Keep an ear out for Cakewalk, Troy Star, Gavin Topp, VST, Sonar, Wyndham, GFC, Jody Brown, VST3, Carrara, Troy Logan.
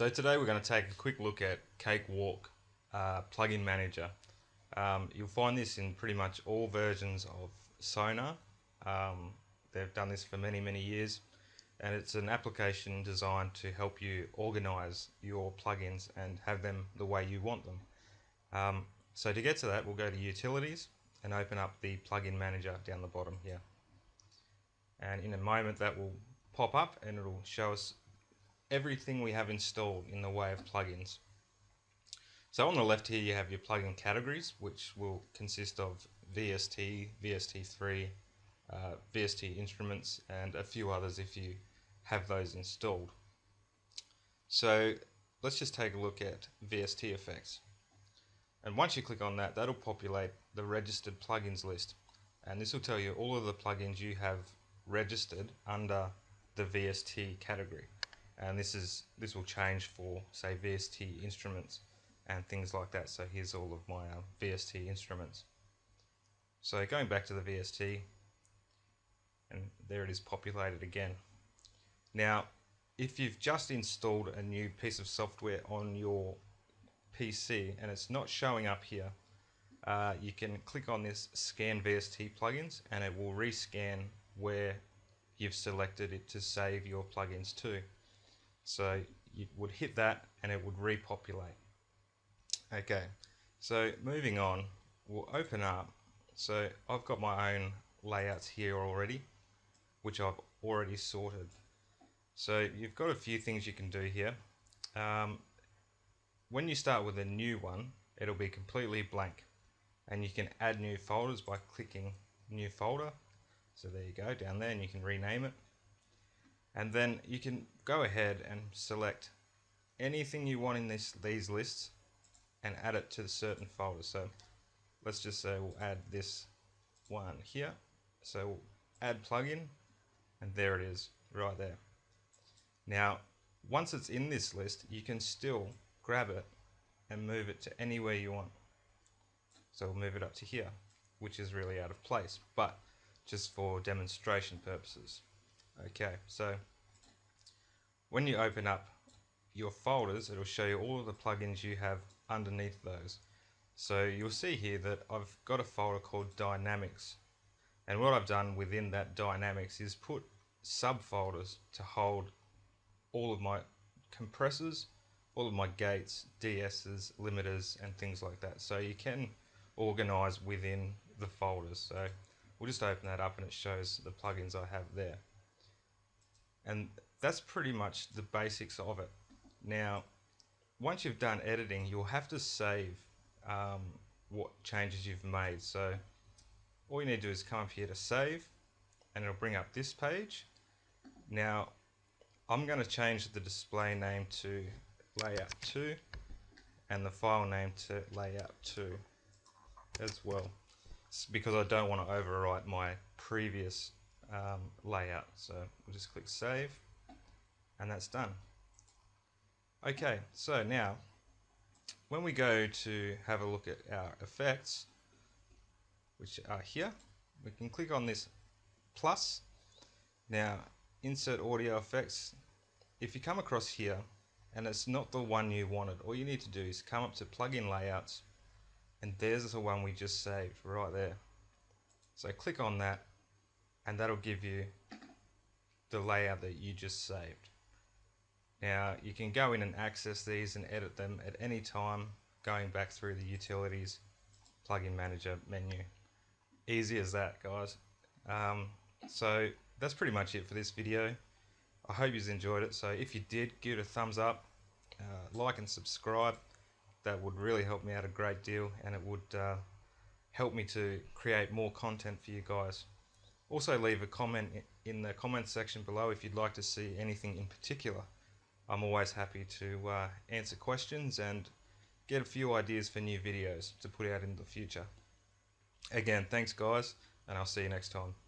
So today we're going to take a quick look at Cakewalk Plugin Manager. You'll find this in pretty much all versions of Sonar. They've done this for many years, and it's an application designed to help you organize your plugins and have them the way you want them. So to get to that, we'll go to Utilities and open up the Plugin Manager down the bottom here. And in a moment that will pop up and it'll show us everything we have installed in the way of plugins. So on the left here you have your plugin categories, which will consist of VST, VST3, VST instruments, and a few others if you have those installed. So let's just take a look at VST effects. And once you click on that, that'll populate the registered plugins list. And this will tell you all of the plugins you have registered under the VST category. And this will change for, say, VST instruments and things like that. So here's all of my VST instruments. So going back to the VST, and there it is populated again. Now, if you've just installed a new piece of software on your PC and it's not showing up here, you can click on this Scan VST Plugins and it will rescan where you've selected it to save your plugins to. So you would hit that and it would repopulate. Okay, so moving on, we'll open up. So I've got my own layouts here already, which I've already sorted. So you've got a few things you can do here. When you start with a new one, it'll be completely blank, and you can add new folders by clicking new folder. So there you go, down there, and you can rename it. And then you can go ahead and select anything you want in these lists and add it to the certain folder. So let's just say we'll add this one here. So we'll add plugin, and there it is right there. Now, once it's in this list, you can still grab it and move it to anywhere you want. So we'll move it up to here, which is really out of place, but just for demonstration purposes. Okay, so when you open up your folders, it'll show you all of the plugins you have underneath those. So you'll see here that I've got a folder called Dynamics, and what I've done within that Dynamics is put subfolders to hold all of my compressors, all of my gates, DS's, limiters, and things like that. So you can organize within the folders. So we'll just open that up and it shows the plugins I have there. And that's pretty much the basics of it. Now, once you've done editing, you'll have to save what changes you've made. So all you need to do is come up here to save, and it'll bring up this page. Now, I'm going to change the display name to Layout 2 and the file name to Layout 2 as well, because I don't want to overwrite my previous layout. So we'll just click save, and that's done. Okay, so now when we go to have a look at our effects, which are here, we can click on this plus. Now, insert audio effects. If you come across here and it's not the one you wanted, all you need to do is come up to plugin layouts, and there's the one we just saved right there. So click on that, and that'll give you the layout that you just saved. Now you can go in and access these and edit them at any time, going back through the Utilities Plugin Manager menu. Easy as that, guys. So that's pretty much it for this video. I hope you've enjoyed it. So if you did, give it a thumbs up, like and subscribe. That would really help me out a great deal, and it would help me to create more content for you guys. Also, leave a comment in the comments section below if you'd like to see anything in particular. I'm always happy to answer questions and get a few ideas for new videos to put out in the future. Again, thanks guys, and I'll see you next time.